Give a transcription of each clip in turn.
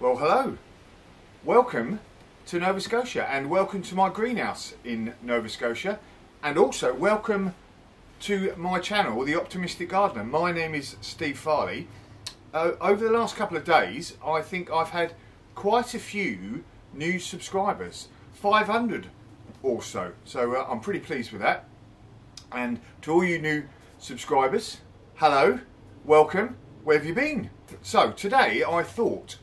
Well, hello, welcome to Nova Scotia and welcome to my greenhouse in Nova Scotia, and also welcome to my channel, The Optimistic Gardener. My name is Steve Farley. Over the last couple of days, I think I've had quite a few new subscribers, 500 or so, so I'm pretty pleased with that. And to all you new subscribers, hello, welcome, where have you been? So today I thought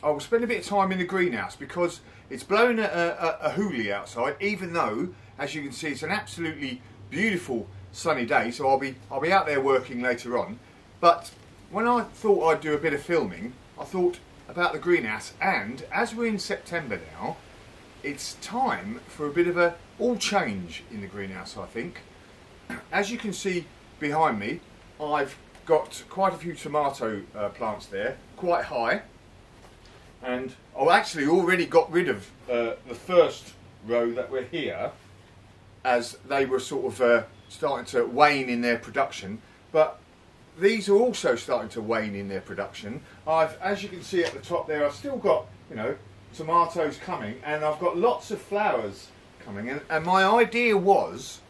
I will spend a bit of time in the greenhouse because it's blowing a hoolie outside, even though, as you can see, it's an absolutely beautiful sunny day, so I'll be out there working later on. But when I thought I'd do a bit of filming, I thought about the greenhouse, and as we're in September now, it's time for a bit of a all change in the greenhouse, I think. As you can see behind me, I've got quite a few tomato plants there, quite high. And I've actually already got rid of the first row that were here as they were sort of starting to wane in their production, but these are also starting to wane in their production. As you can see at the top there, I've still got, you know, tomatoes coming, and I've got lots of flowers coming, and my idea was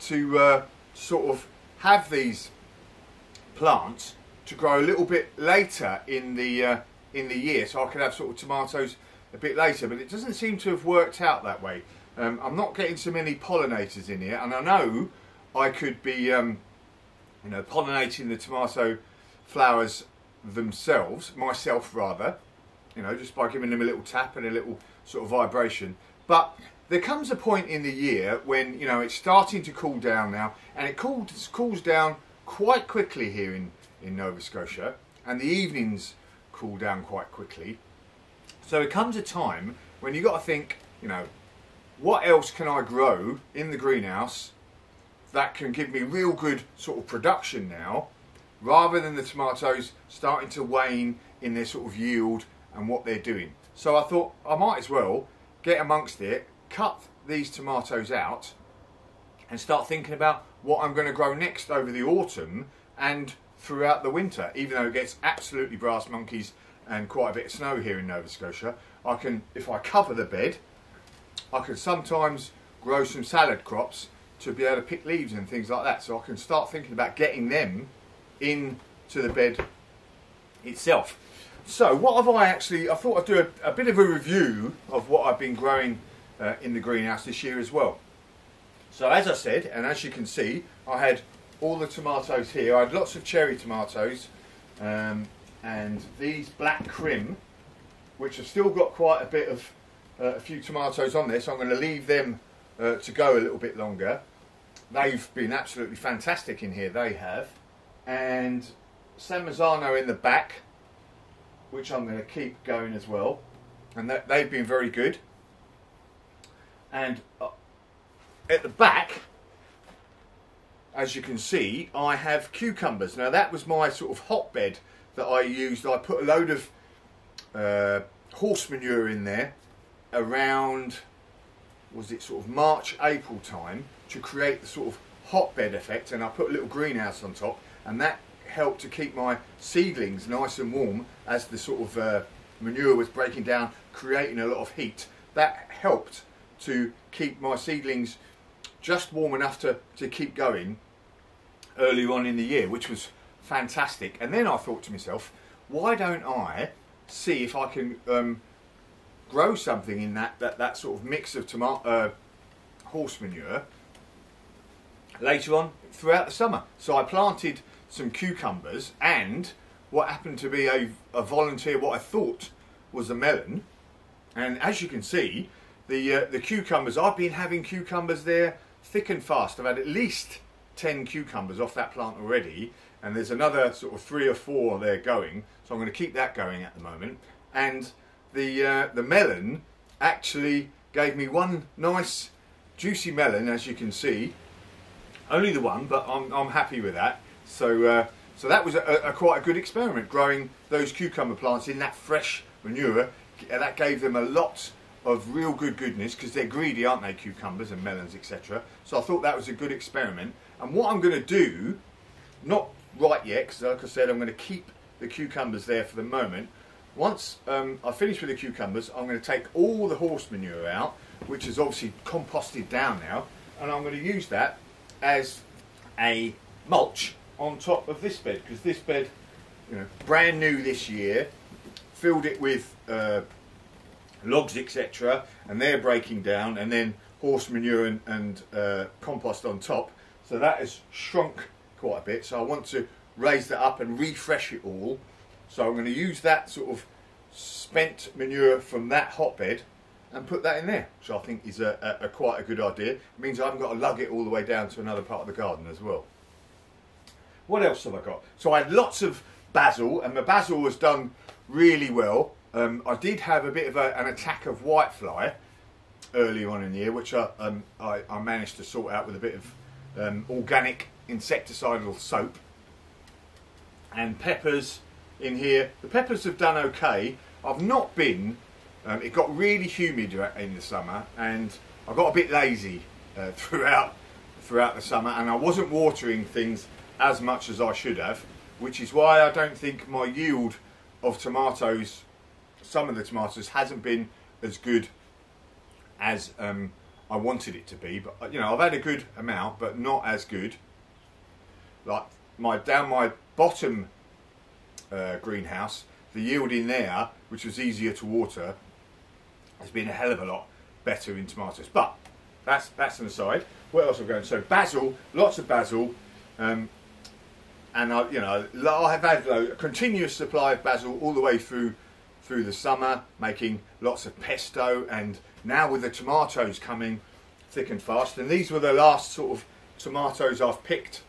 to sort of have these plants to grow a little bit later in the year, so I could have sort of tomatoes a bit later, but it doesn't seem to have worked out that way. I'm not getting so many pollinators in here, and I know I could be you know, pollinating the tomato flowers myself, you know, just by giving them a little tap and a little sort of vibration. But there comes a point in the year when, you know, it's starting to cool down now, and it cools down quite quickly here in Nova Scotia, and the evenings cool down quite quickly. So it comes a time when you've got to think, you know, what else can I grow in the greenhouse that can give me real good sort of production now, rather than the tomatoes starting to wane in their sort of yield and what they're doing. So I thought I might as well get amongst it, cut these tomatoes out and start thinking about what I'm going to grow next over the autumn and throughout the winter. Even though it gets absolutely brass monkeys and quite a bit of snow here in Nova Scotia, I can, if I cover the bed, I can sometimes grow some salad crops to be able to pick leaves and things like that, so I can start thinking about getting them into the bed itself. So what have I actually, I thought I'd do a bit of a review of what I've been growing in the greenhouse this year as well. So as I said, and as you can see, I had all the tomatoes here. I had lots of cherry tomatoes and these Black Krim, which have still got quite a bit of a few tomatoes on there, so I'm going to leave them to go a little bit longer. They've been absolutely fantastic in here, they have. And San Marzano in the back, which I'm going to keep going as well, and they've been very good. And at the back, as you can see, I have cucumbers. Now that was my sort of hotbed that I used. I put a load of horse manure in there around, was it sort of March, April time, to create the sort of hotbed effect, and I put a little greenhouse on top, and that helped to keep my seedlings nice and warm as the sort of manure was breaking down, creating a lot of heat. That helped to keep my seedlings just warm enough to keep going early on in the year, which was fantastic. And then I thought to myself, why don't I see if I can grow something in that sort of mix of tomato horse manure later on throughout the summer. So I planted some cucumbers and what happened to be a volunteer, what I thought was a melon, and as you can see, the cucumbers, I've been having cucumbers there thick and fast. I've had at least 10 cucumbers off that plant already, and there's another sort of 3 or 4 there going, so I'm going to keep that going at the moment. And the melon actually gave me one nice juicy melon, as you can see, only the one, but I'm happy with that. So so that was a quite a good experiment, growing those cucumber plants in that fresh manure, and that gave them a lot of real good goodness, because they're greedy, aren't they, cucumbers and melons, etc. So I thought that was a good experiment. And what I'm going to do, not right yet, because like I said, I'm going to keep the cucumbers there for the moment, Once I finish with the cucumbers, I'm going to take all the horse manure out, which is obviously composted down now, and I'm going to use that as a mulch on top of this bed, because this bed, you know, brand new this year, filled it with logs, etc., and they're breaking down, and then horse manure and compost on top, so that has shrunk quite a bit. So I want to raise that up and refresh it all, so I'm going to use that sort of spent manure from that hotbed and put that in there, which I think is a quite a good idea. It means I haven't got to lug it all the way down to another part of the garden as well. What else have I got? So I had lots of basil, and the basil was done really well. I did have a bit of an attack of whitefly early on in the year, which I managed to sort out with a bit of organic insecticidal soap. And peppers in here, the peppers have done okay. I've not been, it got really humid in the summer, and I got a bit lazy throughout the summer, and I wasn't watering things as much as I should have, which is why I don't think my yield of tomatoes, some of the tomatoes, hasn't been as good as I wanted it to be. But you know, I've had a good amount, but not as good. Like down my bottom greenhouse, the yield in there, which was easier to water, has been a hell of a lot better in tomatoes. But that's an aside. What else have we got? So basil, lots of basil. And I have had a continuous supply of basil all the way through the summer, making lots of pesto, and now with the tomatoes coming thick and fast. And these were the last sort of tomatoes I've picked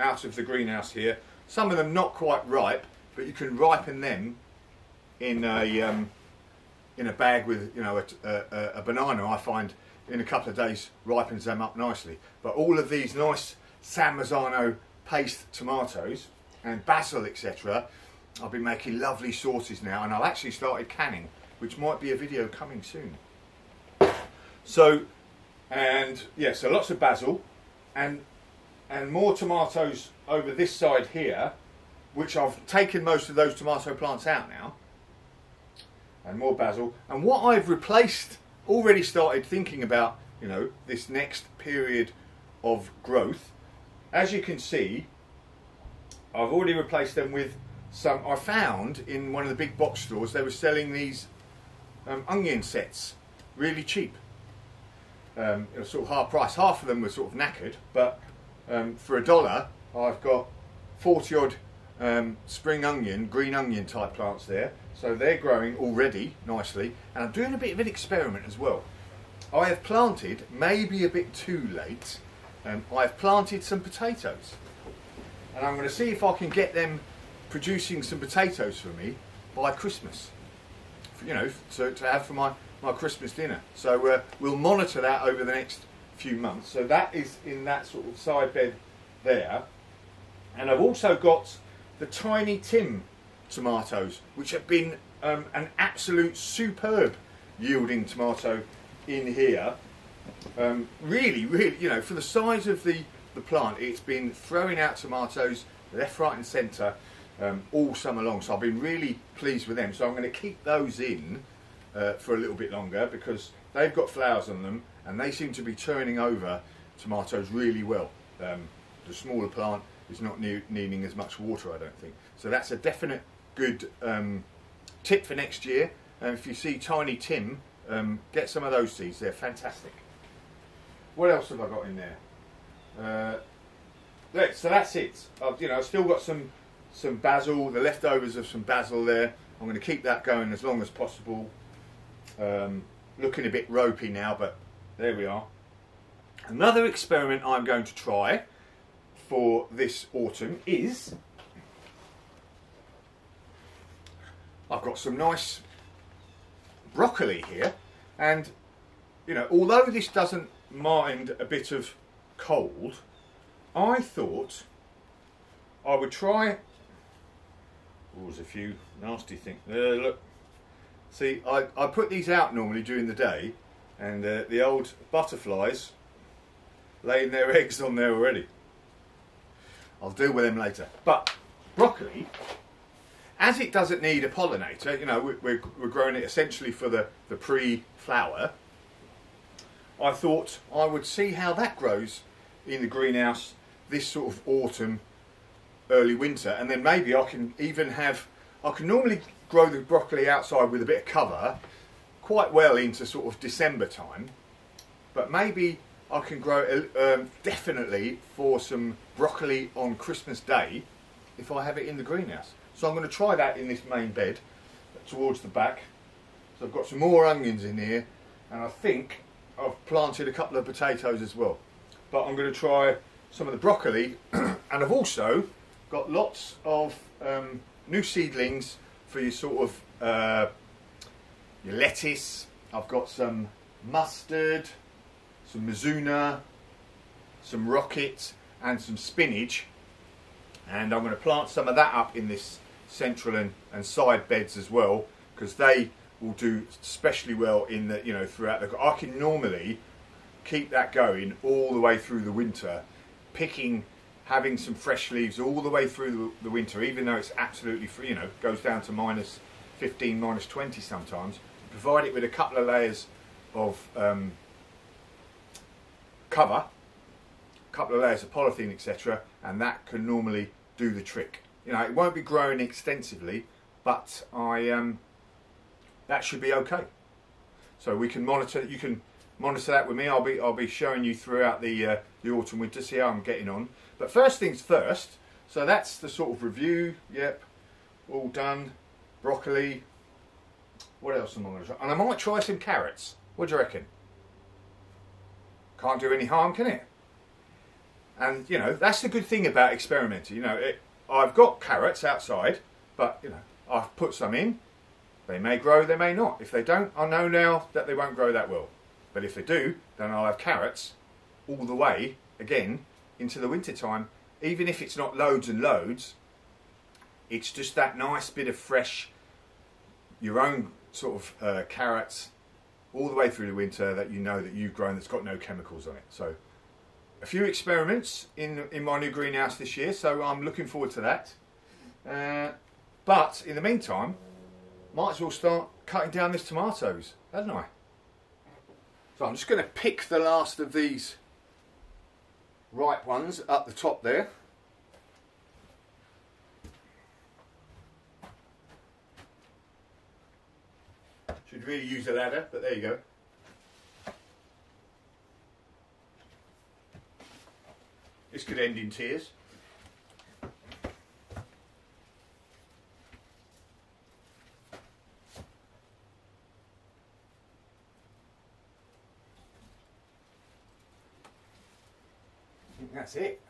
out of the greenhouse here. Some of them not quite ripe, but you can ripen them in a bag with, you know, a banana. I find in a couple of days ripens them up nicely. But all of these nice San Marzano paste tomatoes and basil, etc., I've been making lovely sauces now, and I've actually started canning, which might be a video coming soon. So, and yeah, so lots of basil, and more tomatoes over this side here, which I've taken most of those tomato plants out now, and more basil. And what I've replaced, already started thinking about, you know, this next period of growth. As you can see, I've already replaced them with some, I found in one of the big box stores, they were selling these onion sets, really cheap. It was sort of half price, half of them were sort of knackered, but for $1, I've got 40 odd spring onion, green onion type plants there. So they're growing already nicely, and I'm doing a bit of an experiment as well. I have planted, maybe a bit too late, I've planted some potatoes, and I'm going to see if I can get them producing some potatoes for me by Christmas, you know, to have for my Christmas dinner. So we'll monitor that over the next few months. So that is in that sort of side bed there, and I've also got the Tiny Tim tomatoes, which have been an absolute superb yielding tomato in here. Really, you know, for the size of the plant, it's been throwing out tomatoes left, right and centre all summer long, so I've been really pleased with them. So I'm going to keep those in for a little bit longer, because they've got flowers on them and they seem to be turning over tomatoes really well. The smaller plant is not needing as much water, I don't think. So that's a definite good tip for next year, and if you see Tiny Tim, get some of those seeds, they're fantastic. What else have I got in there? So that's it. I've still got some basil, the leftovers of some basil there. I'm going to keep that going as long as possible. Looking a bit ropey now, but there we are. Another experiment I'm going to try for this autumn is, I've got some nice broccoli here, and you know, although this doesn't mind a bit of cold, I thought I would try. Oh, there's a few nasty things there, look. See, I put these out normally during the day, and the old butterflies laying their eggs on there already. I'll deal with them later. But broccoli As it doesn't need a pollinator, you know, we're growing it essentially for the pre-flower, I thought I would see how that grows in the greenhouse this sort of autumn, early winter, and then maybe I can even have, I can normally grow the broccoli outside with a bit of cover quite well into sort of December time, but maybe I can grow definitely for some broccoli on Christmas Day if I have it in the greenhouse. So I'm going to try that in this main bed towards the back. So I've got some more onions in here, and I think I've planted a couple of potatoes as well, but I'm going to try some of the broccoli and I've also got lots of new seedlings for your sort of your lettuce. I've got some mustard, some mizuna, some rocket and some spinach, and I'm going to plant some of that up in this central and side beds as well, because they will do especially well in the, you know, throughout the, I can normally keep that going all the way through the winter, picking, having some fresh leaves all the way through the winter, even though it's absolutely free, you know, goes down to minus 15, minus 20 sometimes. Provide it with a couple of layers of cover, a couple of layers of polythene, etc., and that can normally do the trick. You know, it won't be growing extensively, but I that should be okay. So we can monitor. You can monitor that with me. I'll be showing you throughout the autumn winter, see how I'm getting on. But first things first. So that's the sort of review. Yep, all done. Broccoli. What else am I going to try? And I might try some carrots. What do you reckon? Can't do any harm, can it? And you know, that's the good thing about experimenting. You know, I've got carrots outside, but you know, I've put some in. They may grow, they may not. If they don't, I know now that they won't grow that well. But if they do, then I'll have carrots all the way again into the winter time. Even if it's not loads and loads, it's just that nice bit of fresh, your own sort of carrots all the way through the winter that you know that you've grown, that's got no chemicals on it. So a few experiments in my new greenhouse this year, so I'm looking forward to that. But in the meantime, might as well start cutting down these tomatoes, hadn't I? So I'm just going to pick the last of these ripe ones up the top there. Should really use a ladder, but there you go. This could end in tears. I think that's it.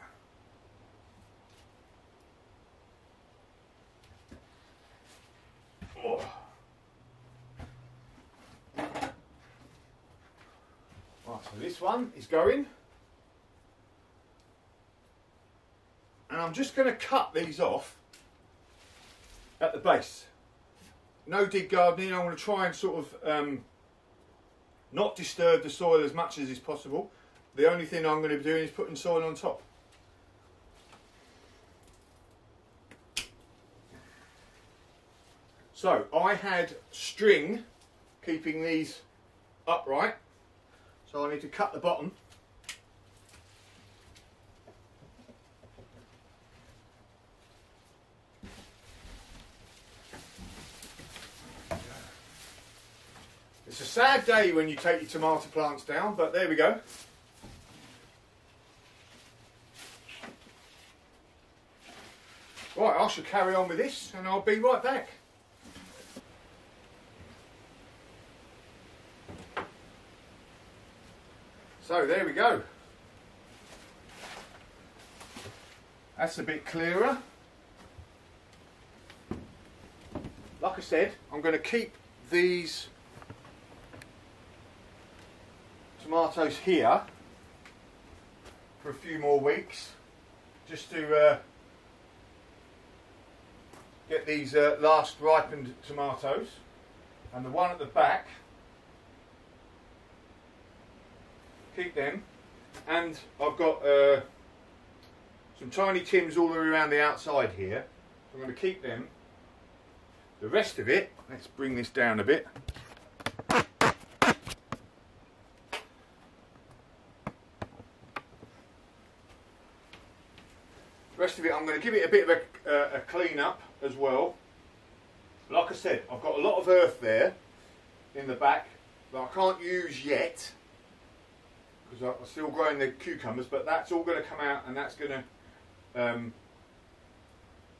Oh. Right, so this one is going, and I'm just going to cut these off at the base. No dig gardening. I want to try and sort of not disturb the soil as much as is possible. The only thing I'm going to be doing is putting soil on top. So I had string keeping these upright, so I need to cut the bottom. It's a sad day when you take your tomato plants down, but there we go. Right, I shall carry on with this and I'll be right back. So there we go. That's a bit clearer. Like I said, I'm going to keep these tomatoes here for a few more weeks, just to get these last ripened tomatoes, and the one at the back, keep them. And I've got some Tiny Tims all the way around the outside here, so I'm going to keep them The rest of it, let's bring this down a bit. The rest of it, I'm going to give it a bit of a clean up as well. Like I said, I've got a lot of earth there in the back that I can't use yet because I'm still growing the cucumbers, but that's all going to come out and that's going to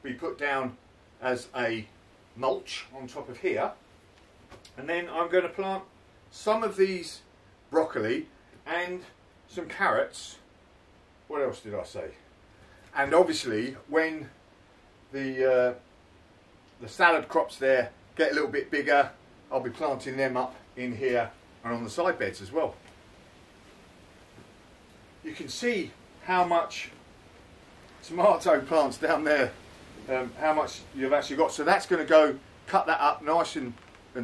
be put down as a mulch on top of here. And then I'm going to plant some of these broccoli and some carrots. What else did I say? And obviously when the salad crops there get a little bit bigger, I'll be planting them up in here and on the side beds as well. You can see how much tomato plants down there, how much you've actually got. So that's going to go, cut that up nice and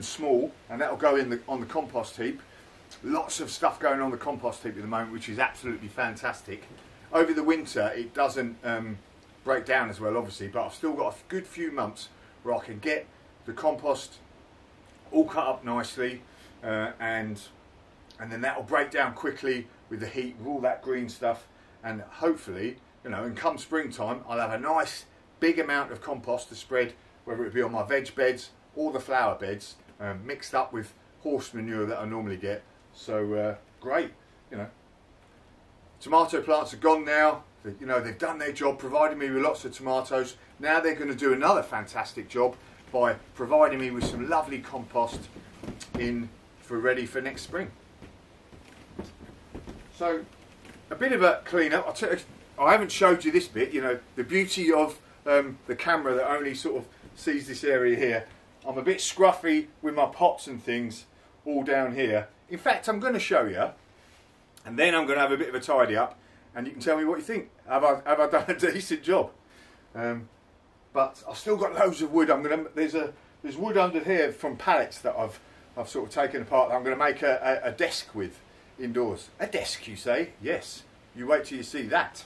small, and that'll go in on the compost heap. Lots of stuff going on the compost heap at the moment, which is absolutely fantastic. Over the winter it doesn't break down as well obviously, but I've still got a good few months where I can get the compost all cut up nicely and then that will break down quickly with the heat, with all that green stuff, and hopefully, you know, and come springtime I'll have a nice big amount of compost to spread, whether it be on my veg beds or the flower beds, mixed up with horse manure that I normally get. So great, you know. Tomato plants are gone now, you know, they've done their job, providing me with lots of tomatoes. Now they're going to do another fantastic job by providing me with some lovely compost in for ready for next spring. So a bit of a clean up. I haven't showed you this bit, you know, the beauty of the camera that only sort of sees this area here. I'm a bit scruffy with my pots and things all down here. In fact, I'm going to show you. And then I'm going to have a bit of a tidy up and you can tell me what you think. Have I done a decent job? But I've still got loads of wood. There's wood under here from pallets that I've sort of taken apart that I'm going to make a desk with indoors. A desk, you say? Yes. You wait till you see that.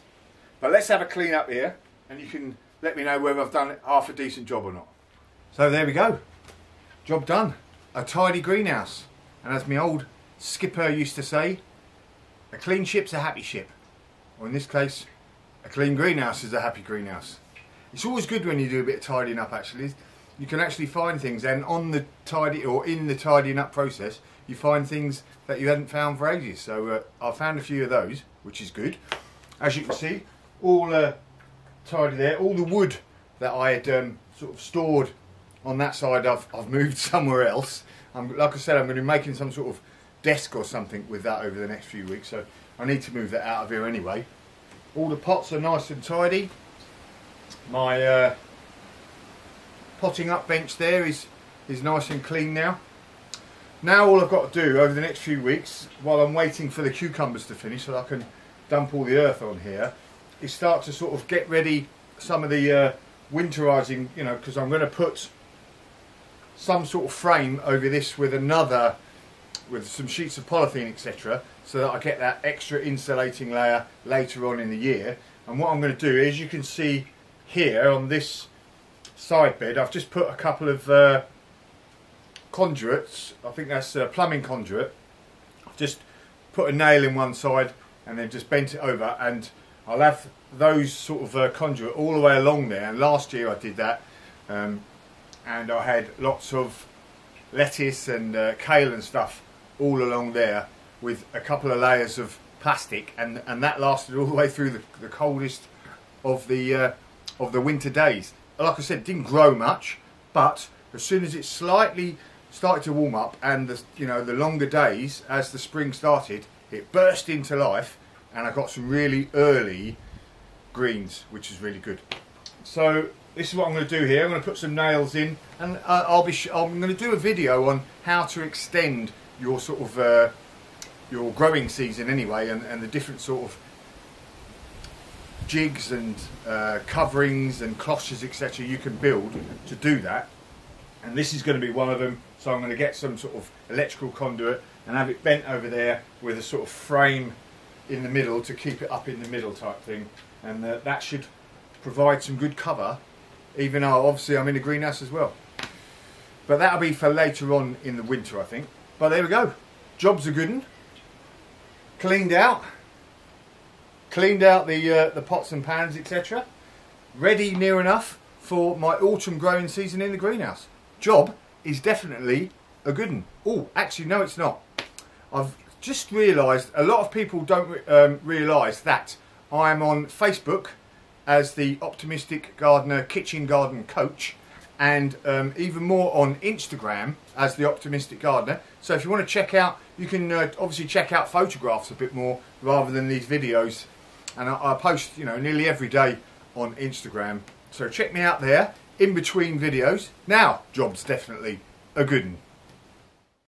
But let's have a clean up here and you can let me know whether I've done half a decent job or not. So there we go. Job done. A tidy greenhouse. And as my old skipper used to say, a clean ship's a happy ship, or in this case, a clean greenhouse is a happy greenhouse. It's always good when you do a bit of tidying up actually. You can actually find things, and on the tidy, or in the tidying up process, you find things that you hadn't found for ages. So I found a few of those, which is good. As you can see, all tidy there. All the wood that I had sort of stored on that side, I've moved somewhere else. Like I said, I'm going to be making some sort of desk or something with that over the next few weeks, so I need to move that out of here anyway. All the pots are nice and tidy. My potting up bench there is nice and clean now. Now all I've got to do over the next few weeks, while I'm waiting for the cucumbers to finish so that I can dump all the earth on here, is start to sort of get ready some of the winterizing, you know, because I'm going to put some sort of frame over this with some sheets of polythene, etc., so that I get that extra insulating layer later on in the year. And what I'm going to do is, you can see here on this side bed, I've just put a couple of conduits. I think that's a plumbing conduit. I've just put a nail in one side and then just bent it over, and I'll have those sort of conduit all the way along there. And last year I did that, and I had lots of lettuce and kale and stuff all along there with a couple of layers of plastic, and that lasted all the way through the coldest of the winter days. Like I said, it didn't grow much, but as soon as it slightly started to warm up and the, you know, the longer days as the spring started, it burst into life and I got some really early greens, which is really good. So this is what I'm going to do here. I'm going to put some nails in, and I'm going to do a video on how to extend your sort of your growing season anyway, and the different sort of jigs and coverings and cloches, etc., you can build to do that. And this is going to be one of them. So I'm going to get some sort of electrical conduit and have it bent over there with a sort of frame in the middle to keep it up in the middle type thing, and that should provide some good cover, even though obviously I'm in a greenhouse as well. But that'll be for later on in the winter, I think. But there we go. Job's a good one. Cleaned out. Cleaned out the pots and pans, etc. Ready near enough for my autumn growing season in the greenhouse. Job is definitely a good one. Oh, actually, no, it's not. I've just realised a lot of people don't realise that I'm on Facebook as the Optimistic Gardener Kitchen Garden Coach, and even more on Instagram as the Optimistic Gardener. So if you want to check out, you can obviously check out photographs a bit more rather than these videos. And I post, you know, nearly every day on Instagram. So check me out there in between videos. Now, job's definitely a good one.